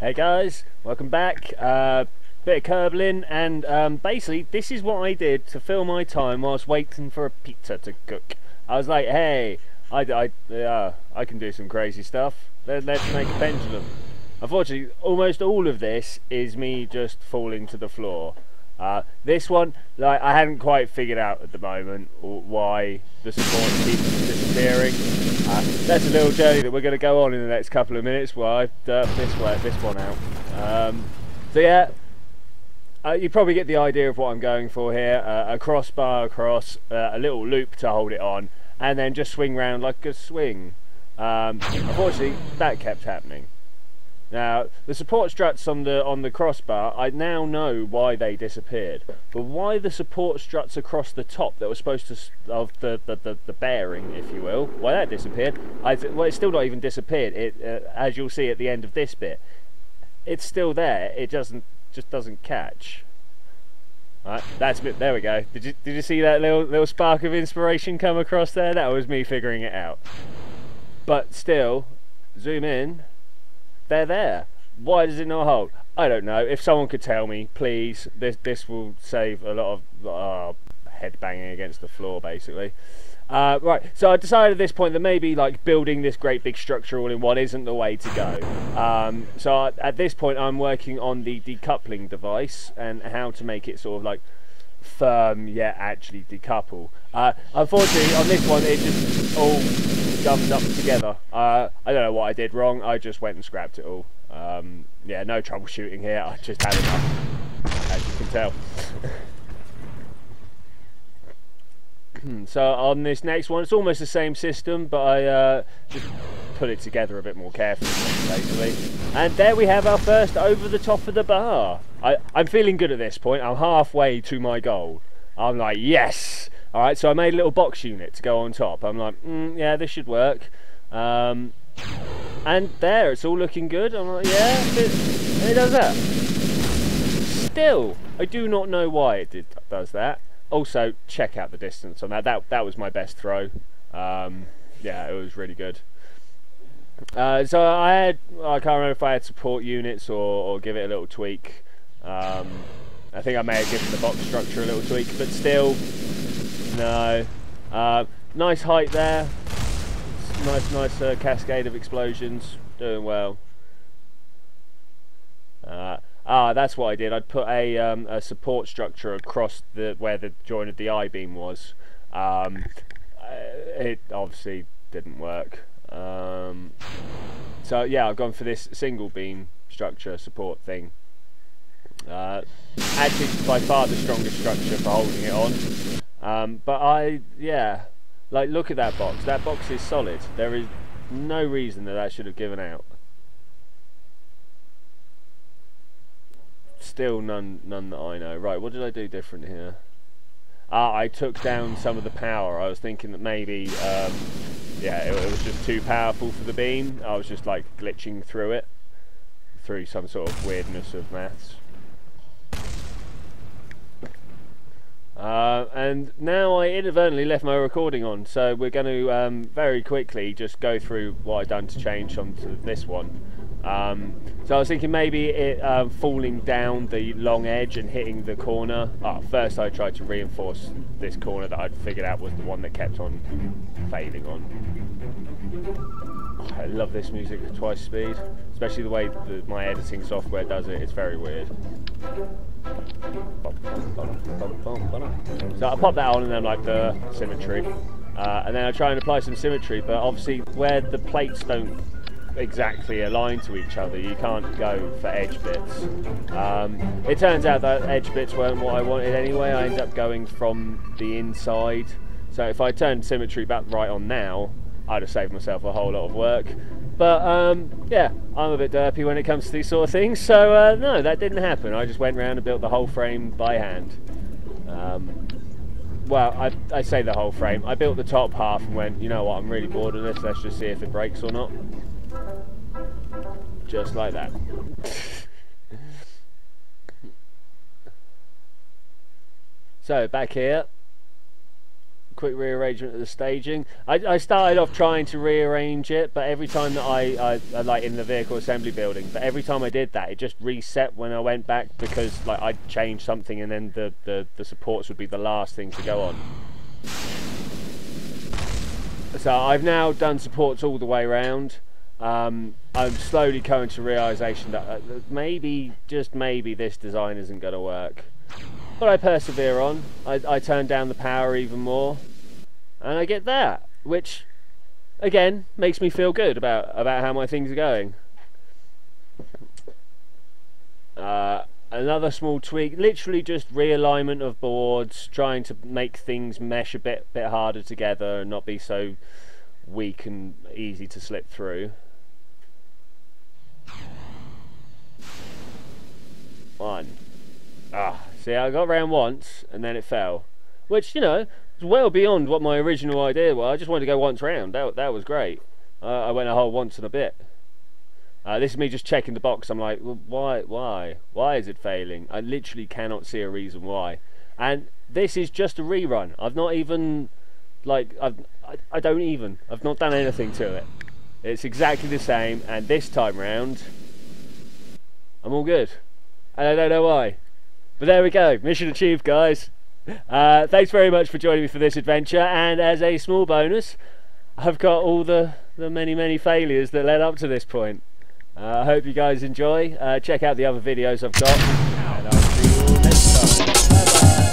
Hey guys, welcome back. Bit of curbling, and basically this is what I did to fill my time whilst waiting for a pizza to cook. I was like, hey, I can do some crazy stuff. Let's make a pendulum. Unfortunately, almost all of this is me just falling to the floor. This one, like, I haven't quite figured out at the moment why the support keeps disappearing. That's a little journey that we're going to go on in the next couple of minutes while I work this one out. So yeah, you probably get the idea of what I'm going for here. A crossbar across, a little loop to hold it on, and then just swing round like a swing. Unfortunately, that kept happening. Now, the support struts on the crossbar, I now know why they disappeared. But why the support struts across the top that were supposed to, of the bearing, if you will, why that disappeared, well, it's still not even disappeared. It, as you'll see at the end of this bit, it's still there. It just doesn't catch. Right, that's a bit, there we go. Did you see that little spark of inspiration come across there? That was me figuring it out. But still, zoom in. They're there. Why does it not hold? I don't know. If someone could tell me, please. This will save a lot of head banging against the floor, basically. Right, so I decided at this point that maybe like building this great big structure all in one isn't the way to go. So at this point I'm working on the decoupling device and how to make it sort of like firm yet actually decouple. Unfortunately on this one it just all gummed up together. I don't know what I did wrong, I just went and scrapped it all. Yeah, no troubleshooting here, I just had enough, as you can tell. So on this next one, it's almost the same system, but I just put it together a bit more carefully, basically. And there we have our first over the top of the bar. I'm feeling good at this point. I'm halfway to my goal. I'm like, yes! Alright, so I made a little box unit to go on top. I'm like, yeah, this should work. And there, it's all looking good. I'm like, yeah, it does that. Still, I do not know why it does that. Also, check out the distance on that. That was my best throw. Yeah, it was really good. So I can't remember if I had support units or give it a little tweak. I think I may have given the box structure a little tweak, but still, no. Nice height there. Nice cascade of explosions. Doing well. That's what I did. I'd put a support structure across where the joint of the I-beam was. It obviously didn't work. So yeah, I've gone for this single beam structure support thing. Actually, by far the strongest structure for holding it on. But yeah, like look at that box. That box is solid. There is no reason that should have given out. Still none that I know. Right, what did I do different here? I took down some of the power. I was thinking that maybe, yeah, it was just too powerful for the beam. I was just like glitching through it, through some sort of weirdness of maths. And now I inadvertently left my recording on, so we're going to very quickly just go through what I've done to change onto this one. So I was thinking maybe it falling down the long edge and hitting the corner. First I tried to reinforce this corner that I'd figured out was the one that kept on failing on. I love this music at twice speed, especially the way my editing software does it. It's very weird. So I pop that on and then like the symmetry, and then I try and apply some symmetry, but obviously where the plates don't exactly aligned to each other you can't go for edge bits. It turns out that edge bits weren't what I wanted anyway. I ended up going from the inside, so if I turned symmetry back right on now I'd have saved myself a whole lot of work. But yeah, I'm a bit derpy when it comes to these sort of things, so no, that didn't happen. I just went round and built the whole frame by hand. Well, I say the whole frame, I built the top half and went, you know what, I'm really bored of this, let's just see if it breaks or not. Just like that. So back here, quick rearrangement of the staging. I started off trying to rearrange it, but every time that I like in the vehicle assembly building, but every time I did that, it just reset when I went back, because like I changed something and then the supports would be the last thing to go on. So I've now done supports all the way around. I'm slowly coming to realization that maybe, just maybe, this design isn't going to work. But I persevere on. I turn down the power even more, and I get that, which again makes me feel good about how my things are going. Another small tweak, literally just realignment of boards, trying to make things mesh a bit harder together and not be so weak and easy to slip through. One. See, I got round once and then it fell, which, you know, is well beyond what my original idea was. I just wanted to go once round. That was great. I went a whole once and a bit. This is me just checking the box. I'm like, well, why is it failing? I literally cannot see a reason why. And this is just a rerun. I've not even, like, I don't even, I've not done anything to it. It's exactly the same, and this time round I'm all good, and I don't know why. But there we go, mission achieved, guys. Thanks very much for joining me for this adventure, and as a small bonus, I've got all the many failures that led up to this point. I hope you guys enjoy. Check out the other videos I've got, and I'll see you all next time. Bye bye.